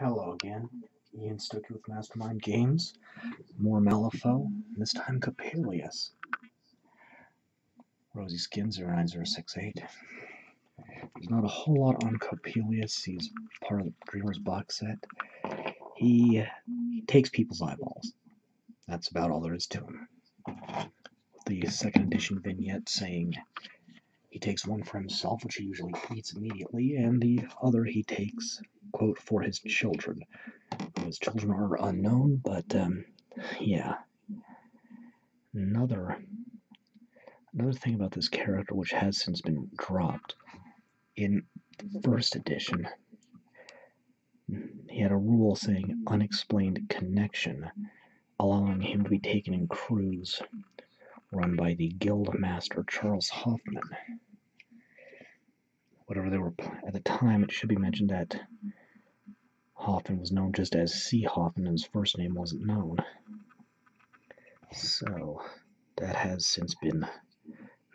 Hello again, Ian Stuckey with Mastermind Games. More Malifaux, this time Coppelius. Rosy Skin 09068. There's not a whole lot on Coppelius. He's part of the Dreamers box set. He takes people's eyeballs. That's about all there is to him. The second edition vignette saying he takes one for himself, which he usually eats immediately, and the other he takes, quote, for his children. His children are unknown, but, yeah. Another thing about this character, which has since been dropped, in the first edition, he had a rule saying unexplained connection, allowing him to be taken in crews run by the guild master Charles Hofmann. Whatever they were at the time, it should be mentioned that Hoffman was known just as C. Hoffman, and his first name wasn't known. So, that has since been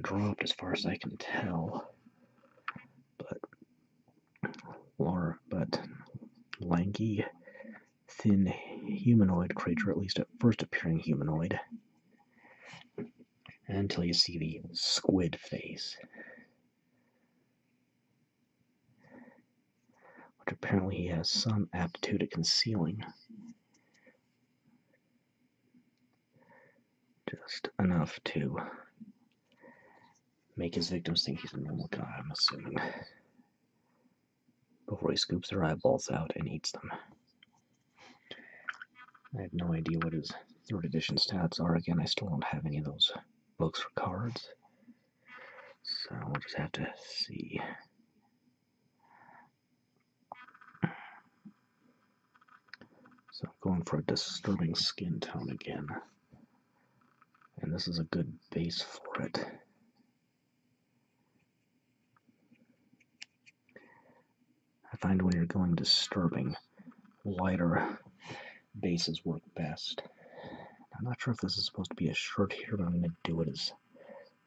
dropped as far as I can tell. But lanky, thin humanoid creature, at least at first appearing humanoid, until you see the squid face, which apparently he has some aptitude at concealing. Just enough to make his victims think he's a normal guy, I'm assuming, before he scoops their eyeballs out and eats them. I have no idea what his third edition stats are. Again, I still don't have any of those books for cards, so we'll just have to see. So I'm going for a disturbing skin tone again, and this is a good base for it. I find when you're going disturbing, lighter bases work best. I'm not sure if this is supposed to be a shirt here, but I'm going to do it as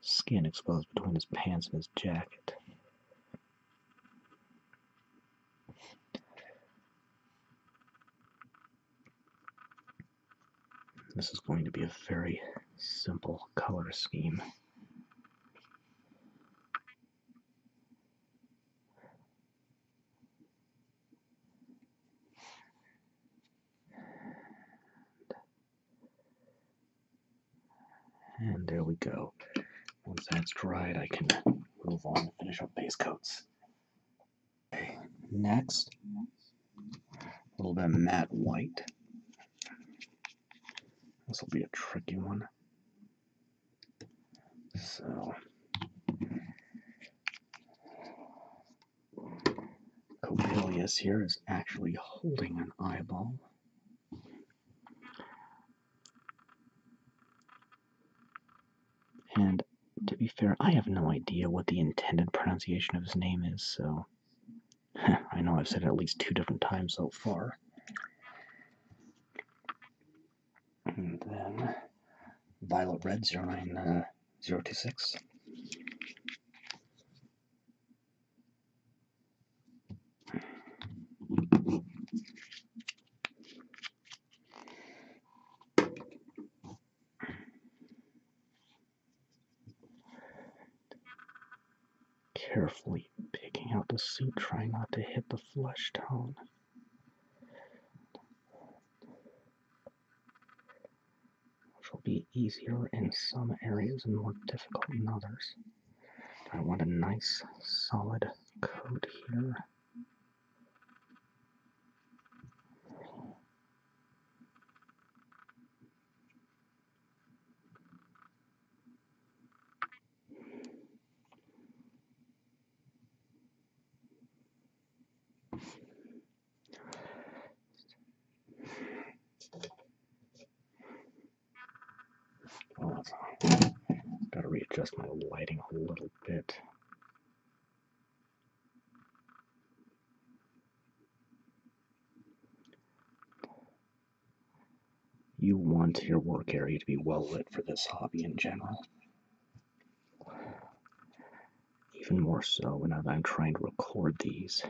skin exposed between his pants and his jacket. This is going to be a very simple color scheme. And there we go. Once that's dried, I can move on to finish up base coats. Okay, next, a little bit of matte white. This will be a tricky one. So, Coppelius here is actually holding an eyeball. And, to be fair, I have no idea what the intended pronunciation of his name is, so... I know I've said it at least 2 different times so far. And then... Violet Red 09026. Carefully picking out the suit, trying not to hit the flesh tone. Which will be easier in some areas and more difficult in others. I want a nice, solid coat here. Gotta readjust my lighting a little bit. You want your work area to be well lit for this hobby in general. Even more so now that I'm trying to record these.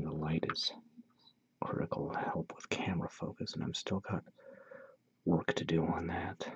the light is critical help with camera focus, and I'm still got work to do on that.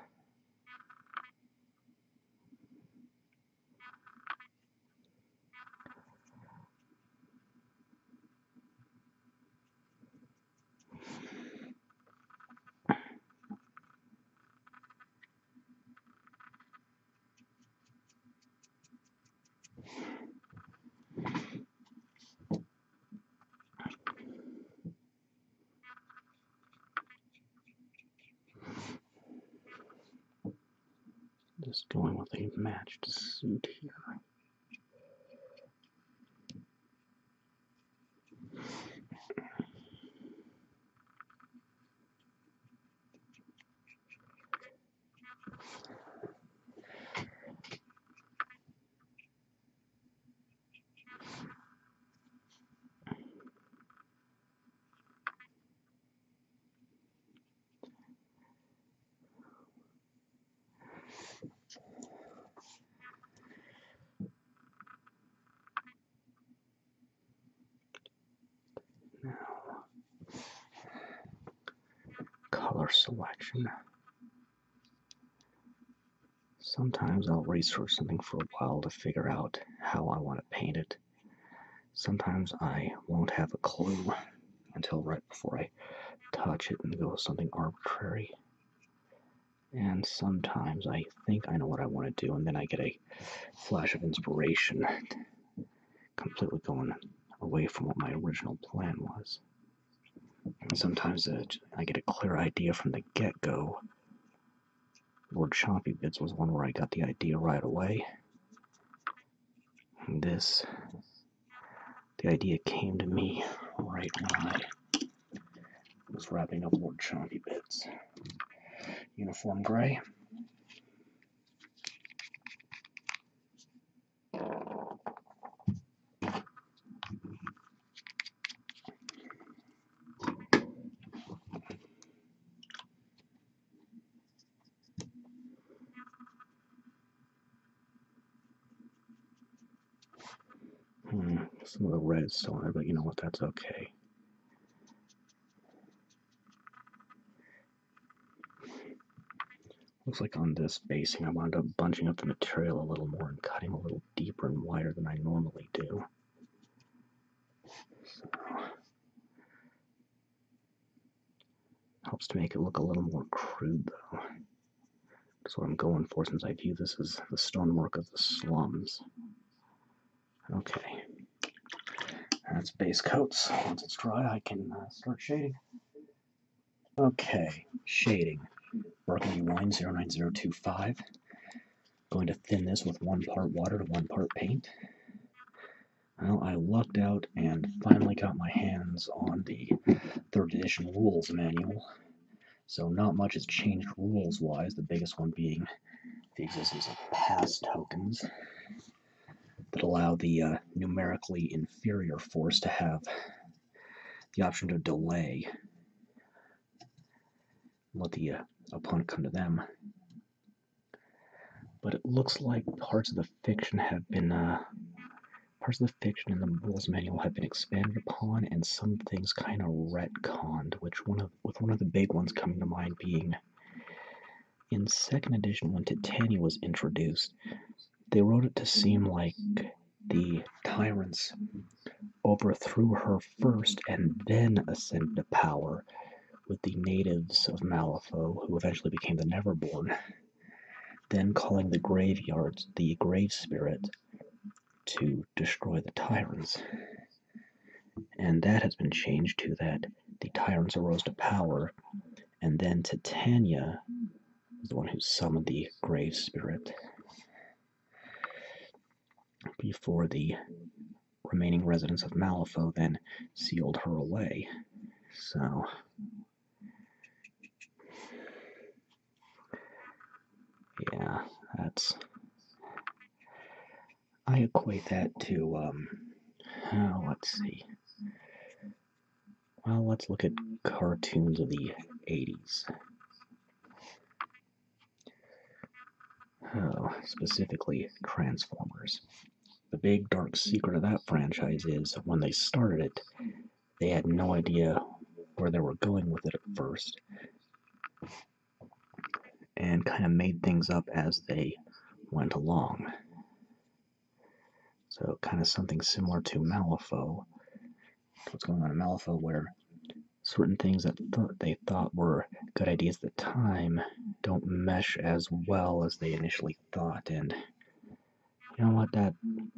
Just going with a matched suit here. Selection. Sometimes I'll research something for a while to figure out how I want to paint it. Sometimes I won't have a clue until right before I touch it and go with something arbitrary. And sometimes I think I know what I want to do, and then I get a flash of inspiration, completely going away from what my original plan was. Sometimes I get a clear idea from the get-go. Lord Chompy Bits was one where I got the idea right away. And this, the idea came to me right when I was wrapping up Lord Chompy Bits. Uniform gray. Some of the red is still there, but you know what, that's okay. Looks like on this basing I wound up bunching up the material a little more and cutting a little deeper and wider than I normally do. So, helps to make it look a little more crude though. That's what I'm going for, since I view this as the stonework of the slums. Okay. That's base coats. Once it's dry, I can start shading. Okay, shading. Burgundy Wine 09025. Going to thin this with 1 part water to 1 part paint. Well, I lucked out and finally got my hands on the 3rd edition rules manual. So not much has changed rules-wise, the biggest one being the existence of pass tokens that allow the numerically inferior force to have the option to delay and let the opponent come to them. But it looks like parts of the fiction in the rules manual have been expanded upon, and some things kind of retconned. With one of the big ones coming to mind being in 2nd edition when Titania was introduced. They wrote it to seem like the tyrants overthrew her first and then ascended to power with the natives of Malifaux, who eventually became the Neverborn, then calling the graveyards the Grave Spirit to destroy the tyrants. And that has been changed to that the tyrants arose to power, and then Titania was the one who summoned the Grave Spirit. Before the remaining residents of Malifaux then sealed her away. So, yeah, I equate that to, let's see. Well, let's look at cartoons of the 80s. Oh, specifically Transformers. The big dark secret of that franchise is when they started it, They had no idea where they were going with it at first, and kind of made things up as they went along. So kind of something similar to Malifaux. What's going on in Malifaux, where certain things that they thought were good ideas at the time don't mesh as well as they initially thought, and you know what, that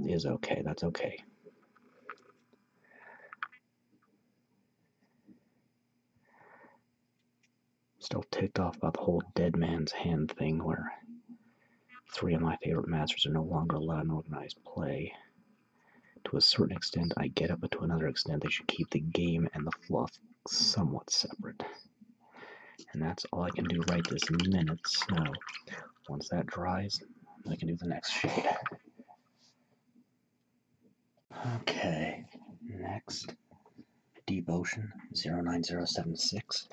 is okay, that's okay. Still ticked off about the whole dead man's hand thing, where three of my favorite masters are no longer allowed in organized play. To a certain extent, I get it, but to another extent, they should keep the game and the fluff somewhat separate. And that's all I can do right this minute, so once that dries, I can do the next shade. Okay, next, Deep Ocean 09076.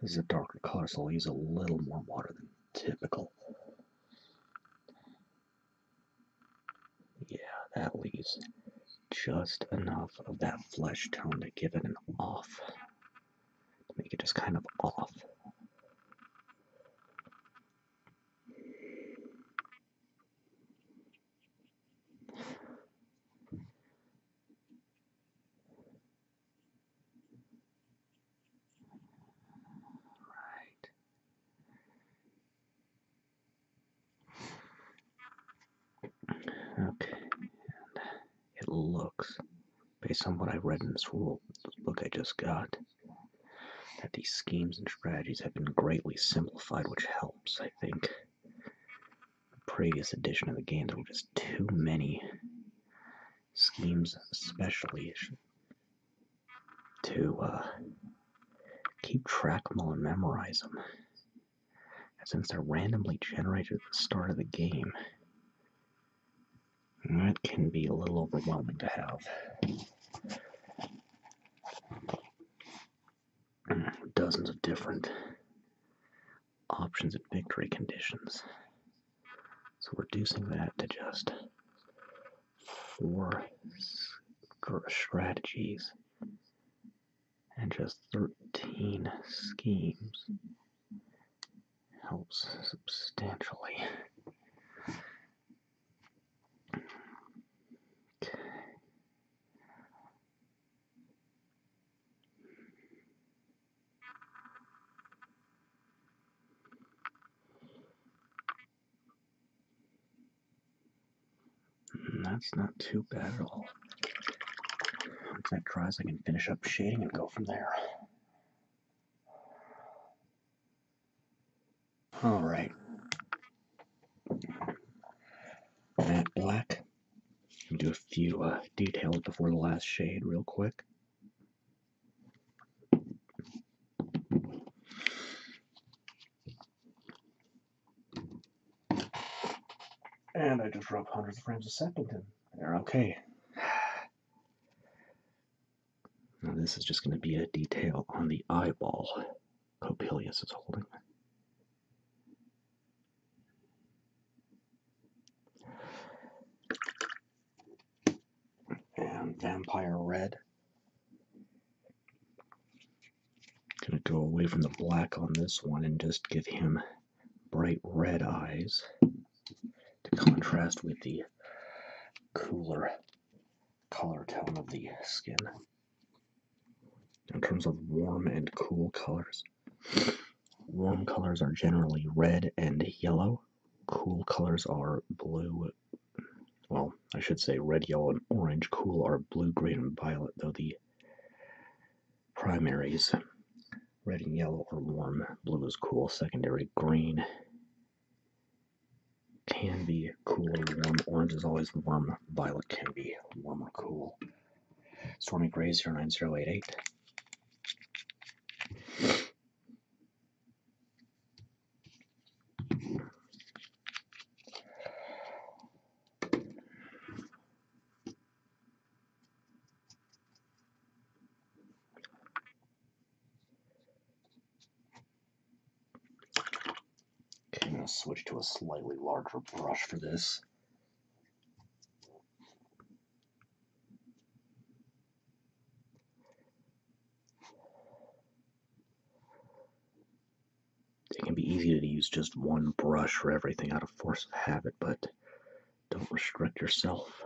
This is a darker color, so I'll use a little more water than typical. Yeah, that leaves just enough of that flesh tone to give it an off. To make it just kind of off. Based on what I read in this rule book I just got, that these schemes and strategies have been greatly simplified, which helps, I think. The previous edition of the game, there were just too many schemes, especially to keep track of them all and memorize them. And since they're randomly generated at the start of the game, that can be a little overwhelming to have. Dozens of different options and victory conditions. So reducing that to just 4 strategies and just 13 schemes helps substantially. That's not too bad at all. Once that dries, I can finish up shading and go from there. Alright. Matte black. I'll do a few details before the last shade real quick. And I just drop hundreds of frames a second in. They're okay. Now this is just going to be a detail on the eyeball Coppelius is holding. And Vampire Red. Gonna go away from the black on this one and just give him bright red eyes. Contrast with the cooler color tone of the skin. In terms of warm and cool colors, warm colors are generally red and yellow. Cool colors are blue, well, I should say red, yellow, and orange. Cool are blue, green, and violet, though the primaries, red and yellow, are warm. Blue is cool. Secondary, green. Can be cool and warm. Orange is always warm. Violet can be warm or cool. Stormy Gray 09088. switch to a slightly larger brush for this. It can be easy to use just one brush for everything out of force of habit, but don't restrict yourself.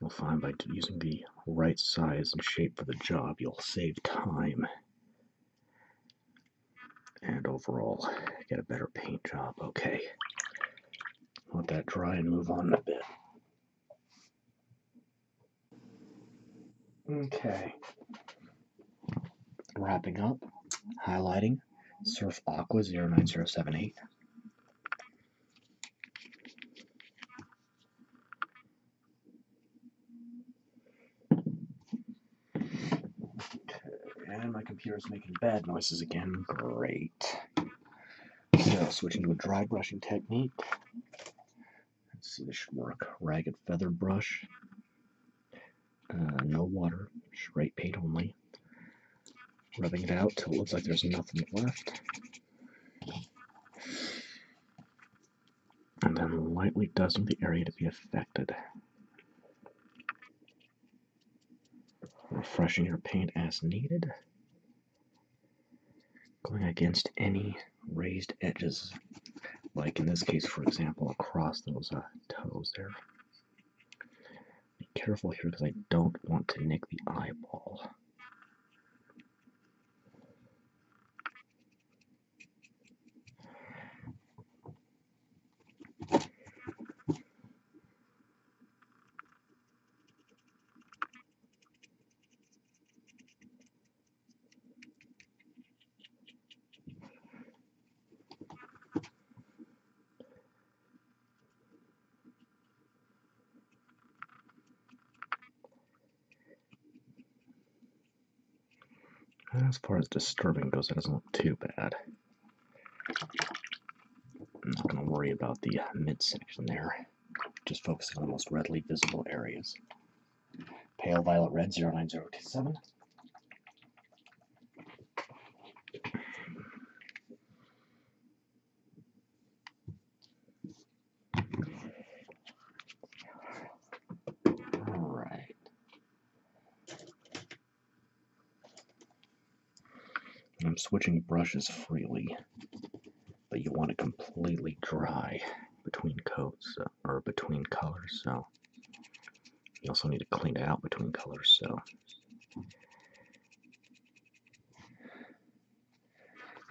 You'll find by using the right size and shape for the job, you'll save time and overall get a better paint job. Okay, let that dry and move on a bit. Okay, wrapping up, highlighting, Surf Aqua 09078. And my computer is making bad noises again. Great. So, switching to a dry brushing technique. Let's see, this should work. Ragged feather brush. No water, straight paint only. Rubbing it out till it looks like there's nothing left. And then lightly dusting the area to be affected. Refreshing your paint as needed. Going against any raised edges, like in this case, for example, across those toes there. Be careful here because I don't want to nick the eyeball. As far as disturbing goes, that doesn't look too bad. I'm not going to worry about the midsection there. Just focusing on the most readily visible areas. Pale violet red 09027. Switching brushes freely, but you want it completely dry between coats or between colors, so you also need to clean it out between colors, so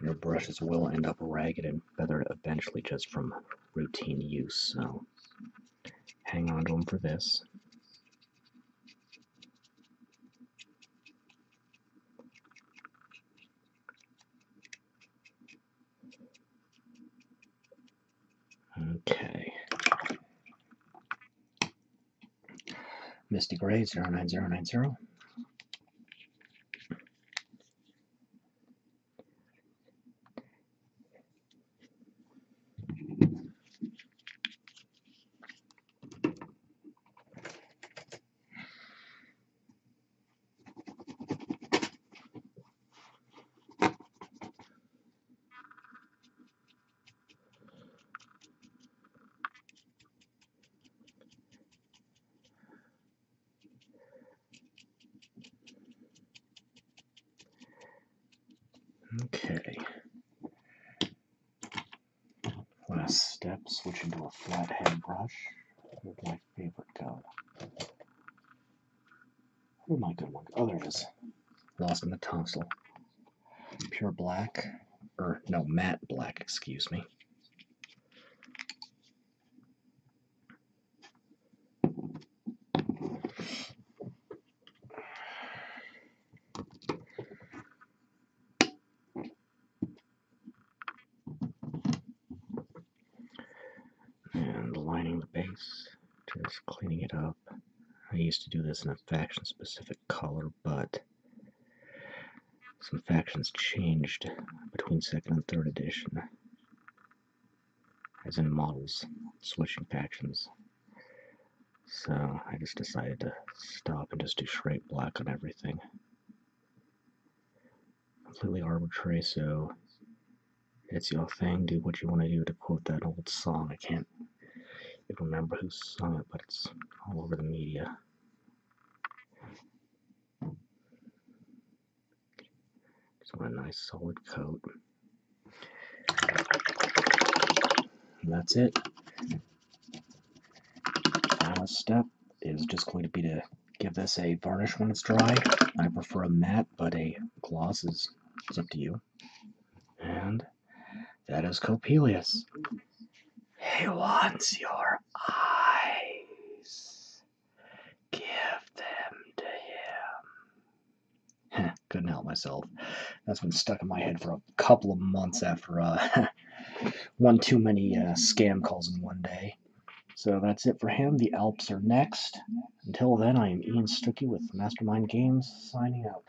your brushes will end up ragged and feathered eventually just from routine use, so hang on to them for this. Okay. Misty Grey 09090. Okay, last step, switching to a flathead brush. Where did my favorite go? Where did my good one go? Oh, there it is. Lost in the tonsil. Pure black, or no, matte black, excuse me. Just cleaning it up. I used to do this in a faction-specific color, but some factions changed between 2nd and 3rd edition, as in models switching factions. So I just decided to stop and just do straight black on everything. Completely arbitrary, so it's your thing, do what you want to do, to quote that old song. I can't even remember who sung it, but it's all over the media. Just want a nice solid coat. And that's it. Last step is just going to be to give this a varnish when it's dry. I prefer a matte, but a gloss is up to you. And that is Coppelius. He wants your eyes. Give them to him. Couldn't help myself. That's been stuck in my head for a couple of months after one too many scam calls in one day. So that's it for him. The Alps are next. Until then, I am Ian Stuckey with Mastermind Games, signing out.